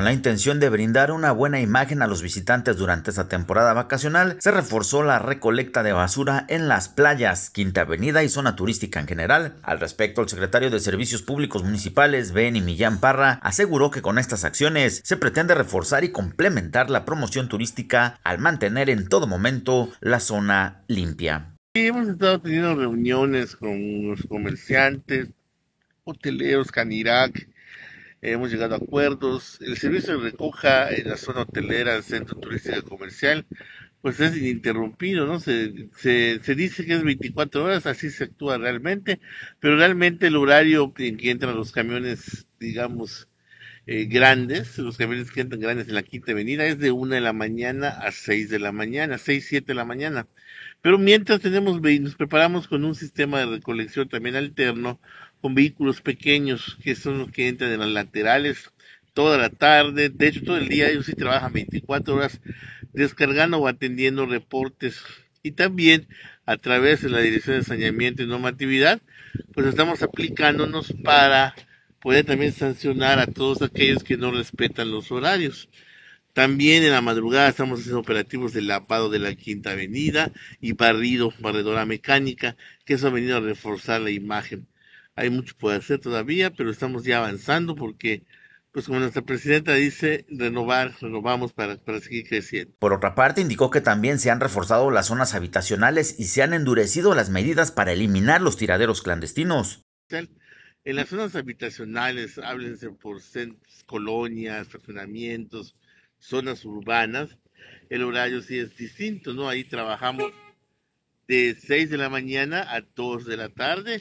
Con la intención de brindar una buena imagen a los visitantes durante esta temporada vacacional, se reforzó la recolecta de basura en las playas, Quinta Avenida y zona turística en general. Al respecto, el secretario de Servicios Públicos Municipales, Benny Millán Parra, aseguró que con estas acciones se pretende reforzar y complementar la promoción turística al mantener en todo momento la zona limpia. Hemos estado teniendo reuniones con los comerciantes, hoteleros, Canirac. Hemos llegado a acuerdos. El servicio de recoja en la zona hotelera, el centro turístico y comercial, pues es ininterrumpido, ¿no? Se dice que es 24 horas, así se actúa realmente, pero realmente el horario en que entran los camiones, digamos, grandes, los camiones que entran grandes en la Quinta Avenida es de 1 de la mañana a 6 de la mañana, 6, 7 de la mañana. Pero mientras nos preparamos con un sistema de recolección también alterno, con vehículos pequeños que son los que entran en las laterales toda la tarde, de hecho todo el día ellos sí trabajan 24 horas descargando o atendiendo reportes, y también a través de la Dirección de Saneamiento y Normatividad, pues estamos aplicándonos para poder también sancionar a todos aquellos que no respetan los horarios. También en la madrugada estamos haciendo operativos de lavado de la Quinta Avenida y barredora mecánica, que eso ha venido a reforzar la imagen. Hay mucho por hacer todavía, pero estamos ya avanzando porque, pues como nuestra presidenta dice, renovamos para seguir creciendo. Por otra parte, indicó que también se han reforzado las zonas habitacionales y se han endurecido las medidas para eliminar los tiraderos clandestinos. En las zonas habitacionales, háblense por centros, colonias, fraccionamientos, zonas urbanas, el horario sí es distinto, ¿no? Ahí trabajamos de 6 de la mañana a 2 de la tarde,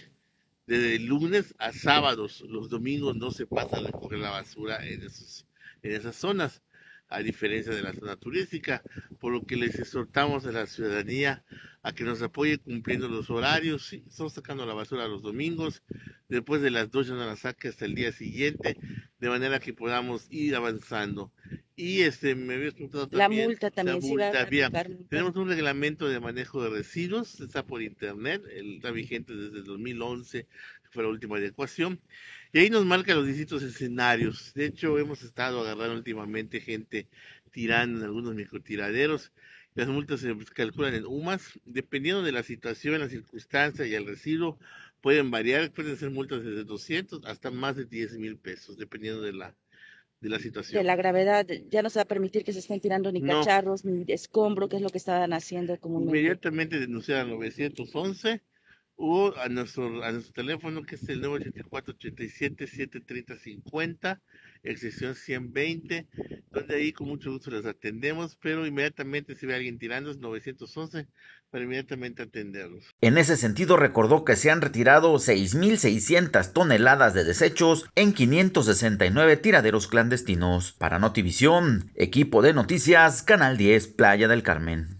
desde lunes a sábados. Los domingos no se pasa a recoger la basura en esas zonas, a diferencia de la zona turística, por lo que les exhortamos a la ciudadanía a que nos apoye cumpliendo los horarios. Sí, estamos sacando la basura los domingos, después de las 2 ya no la saque hasta el día siguiente, de manera que podamos ir avanzando. Y me había preguntado también, la multa también se iba a aplicar. Tenemos un reglamento de manejo de residuos, está por internet, está vigente desde el 2011, fue la última adecuación, y ahí nos marca los distintos escenarios. De hecho, hemos estado agarrando últimamente gente tirando en algunos microtiraderos. Las multas se calculan en UMAS, dependiendo de la situación, la circunstancia y el residuo, pueden variar, pueden ser multas desde 200 hasta más de 10,000 pesos, dependiendo de la situación. De la gravedad, ya no se va a permitir que se estén tirando ni cacharros, ni escombro, que es lo que estaban haciendo comúnmente. Inmediatamente denunciar al 911 o a nuestro teléfono, que es el 984-87-730-50, excepción 120, donde ahí con mucho gusto les atendemos, pero inmediatamente si ve a alguien tirando es 911 para inmediatamente atenderlos. En ese sentido, recordó que se han retirado 6,600 toneladas de desechos en 569 tiraderos clandestinos. Para Notivisión, equipo de noticias, Canal 10, Playa del Carmen.